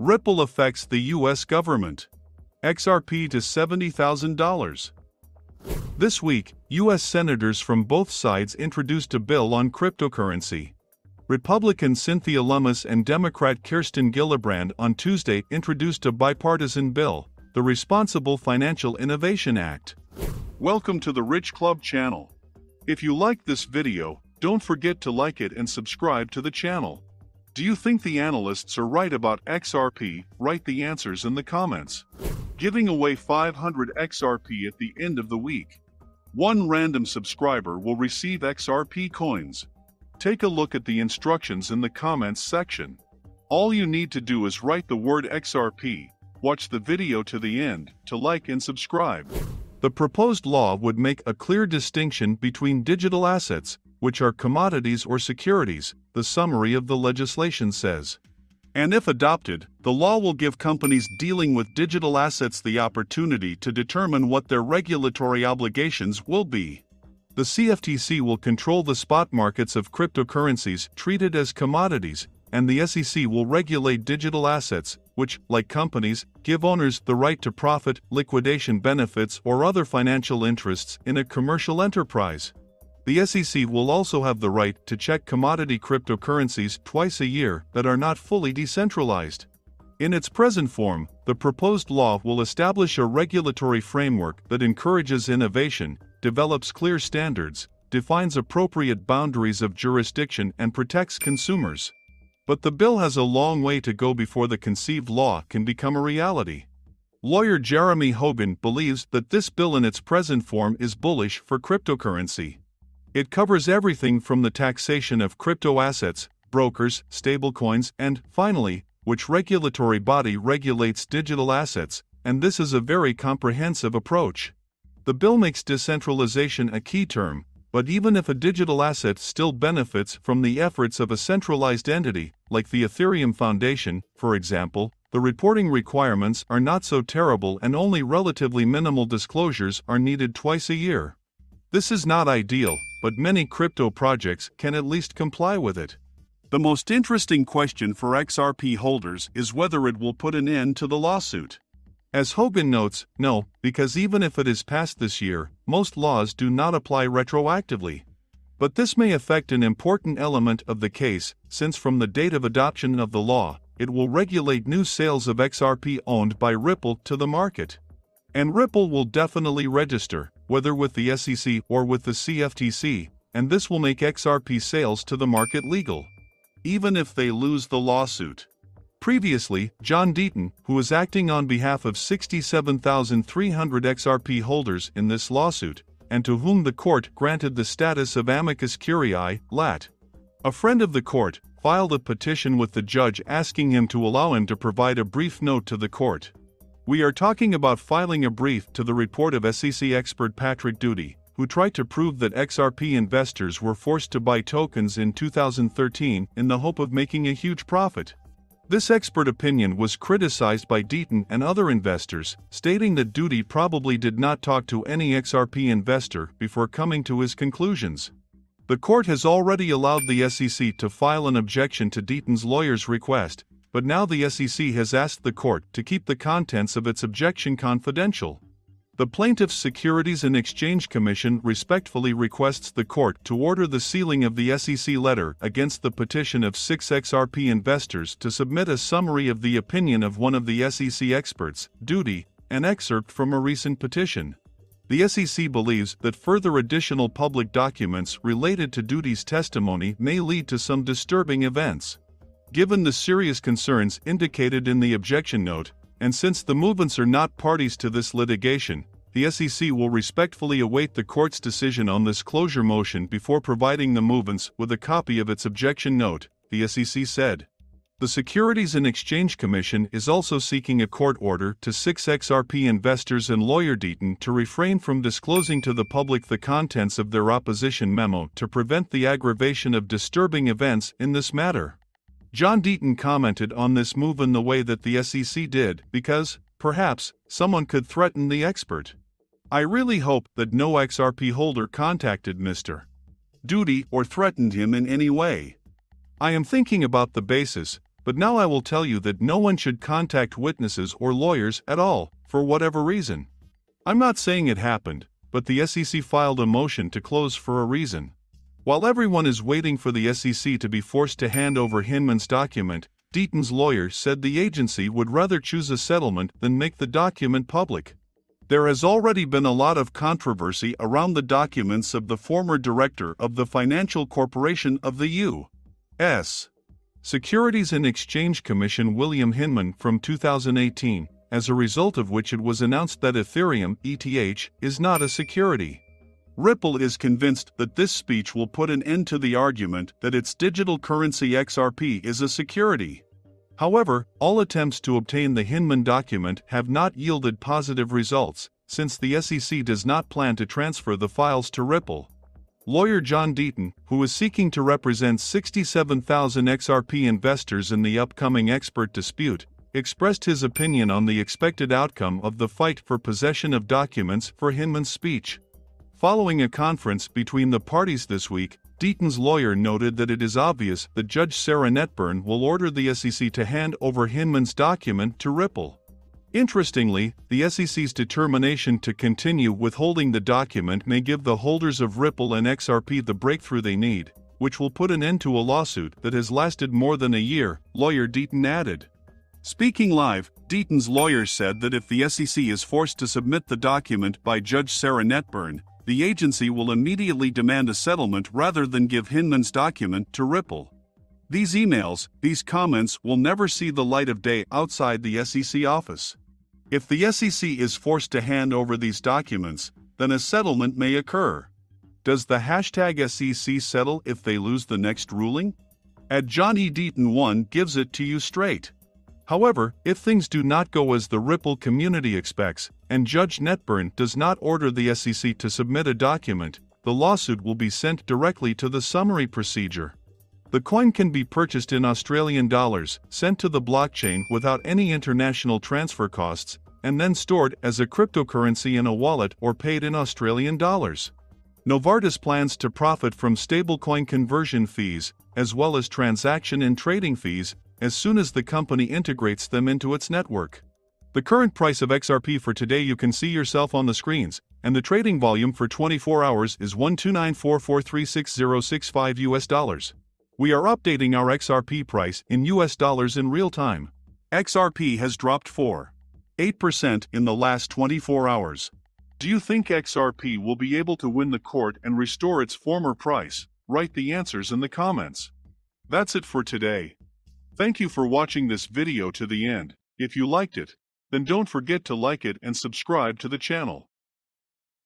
Ripple affects the U.S. government. XRP to $70,000. This week, U.S. senators from both sides introduced a bill on cryptocurrency. Republican Cynthia Lummis and Democrat Kirsten Gillibrand on Tuesday introduced a bipartisan bill, the Responsible Financial Innovation Act. Welcome to the Rich Club channel. If you liked this video, don't forget to like it and subscribe to the channel. Do you think the analysts are right about XRP? Write the answers in the comments. Giving away 500 XRP at the end of the week. One random subscriber will receive XRP coins. Take a look at the instructions in the comments section. All you need to do is write the word XRP, watch the video to the end, to like and subscribe. The proposed law would make a clear distinction between digital assets, which are commodities or securities, the summary of the legislation says. And if adopted, the law will give companies dealing with digital assets the opportunity to determine what their regulatory obligations will be. The CFTC will control the spot markets of cryptocurrencies treated as commodities, and the SEC will regulate digital assets, which, like companies, give owners the right to profit, liquidation benefits, or other financial interests in a commercial enterprise. The SEC will also have the right to check commodity cryptocurrencies twice a year that are not fully decentralized. In its present form, the proposed law will establish a regulatory framework that encourages innovation, develops clear standards, defines appropriate boundaries of jurisdiction, and protects consumers. But the bill has a long way to go before the conceived law can become a reality. Lawyer Jeremy Hogan believes that this bill in its present form is bullish for cryptocurrency. It covers everything from the taxation of crypto assets, brokers, stablecoins, and, finally, which regulatory body regulates digital assets, and this is a very comprehensive approach. The bill makes decentralization a key term, but even if a digital asset still benefits from the efforts of a centralized entity, like the Ethereum Foundation, for example, the reporting requirements are not so terrible and only relatively minimal disclosures are needed twice a year. This is not ideal, but many crypto projects can at least comply with it. The most interesting question for XRP holders is whether it will put an end to the lawsuit. As Hogan notes, no, because even if it is passed this year, most laws do not apply retroactively. But this may affect an important element of the case, since from the date of adoption of the law, it will regulate new sales of XRP owned by Ripple to the market. And Ripple will definitely register, whether with the SEC or with the CFTC, and this will make XRP sales to the market legal, even if they lose the lawsuit. Previously, John Deaton, who was acting on behalf of 67,300 XRP holders in this lawsuit, and to whom the court granted the status of amicus curiae, lat. A friend of the court, filed a petition with the judge asking him to allow him to provide a brief note to the court. We are talking about filing a brief to the report of SEC expert Patrick Duty, who tried to prove that XRP investors were forced to buy tokens in 2013 in the hope of making a huge profit. This expert opinion was criticized by Deaton and other investors, stating that Duty probably did not talk to any XRP investor before coming to his conclusions. The court has already allowed the SEC to file an objection to Deaton's lawyer's request, but now the SEC has asked the court to keep the contents of its objection confidential. The plaintiff's Securities and Exchange Commission respectfully requests the court to order the sealing of the SEC letter against the petition of 6 XRP investors to submit a summary of the opinion of one of the SEC experts, Duty, an excerpt from a recent petition. The SEC believes that further additional public documents related to Duty's testimony may lead to some disturbing events. Given the serious concerns indicated in the objection note, and since the movants are not parties to this litigation, the SEC will respectfully await the court's decision on this closure motion before providing the movants with a copy of its objection note, the SEC said. The Securities and Exchange Commission is also seeking a court order to 6 XRP investors and lawyer Deaton to refrain from disclosing to the public the contents of their opposition memo to prevent the aggravation of disturbing events in this matter. John Deaton commented on this move in the way that the SEC did because, perhaps, someone could threaten the expert. I really hope that no XRP holder contacted Mr. Duty or threatened him in any way. I am thinking about the basis, but now I will tell you that no one should contact witnesses or lawyers at all, for whatever reason. I'm not saying it happened, but the SEC filed a motion to close for a reason. While everyone is waiting for the SEC to be forced to hand over Hinman's document, Deaton's lawyer said the agency would rather choose a settlement than make the document public. There has already been a lot of controversy around the documents of the former director of the Financial Corporation of the U.S. Securities and Exchange Commission William Hinman from 2018, as a result of which it was announced that Ethereum (ETH) is not a security. Ripple is convinced that this speech will put an end to the argument that its digital currency XRP is a security. However, all attempts to obtain the Hinman document have not yielded positive results, since the SEC does not plan to transfer the files to Ripple. Lawyer John Deaton, who is seeking to represent 67,000 XRP investors in the upcoming expert dispute, expressed his opinion on the expected outcome of the fight for possession of documents for Hinman's speech. Following a conference between the parties this week, Deaton's lawyer noted that it is obvious that Judge Sarah Netburn will order the SEC to hand over Hinman's document to Ripple. Interestingly, the SEC's determination to continue withholding the document may give the holders of Ripple and XRP the breakthrough they need, which will put an end to a lawsuit that has lasted more than a year, lawyer Deaton added. Speaking live, Deaton's lawyer said that if the SEC is forced to submit the document by Judge Sarah Netburn, the agency will immediately demand a settlement rather than give Hinman's document to Ripple. These emails, these comments will never see the light of day outside the SEC office. If the SEC is forced to hand over these documents, then a settlement may occur. Does the #SEC settle if they lose the next ruling? @JohnEDeaton1 gives it to you straight. However, if things do not go as the Ripple community expects, and Judge Netburn does not order the SEC to submit a document, the lawsuit will be sent directly to the summary procedure. The coin can be purchased in Australian dollars, sent to the blockchain without any international transfer costs, and then stored as a cryptocurrency in a wallet or paid in Australian dollars. Novartis plans to profit from stablecoin conversion fees, as well as transaction and trading fees, as soon as the company integrates them into its network. The current price of XRP for today you can see yourself on the screens, and the trading volume for 24 hours is $1,294436065. We are updating our XRP price in US dollars in real time. XRP has dropped 4.8% in the last 24 hours. Do you think XRP will be able to win the court and restore its former price? Write the answers in the comments. That's it for today. Thank you for watching this video to the end. If you liked it, then don't forget to like it and subscribe to the channel.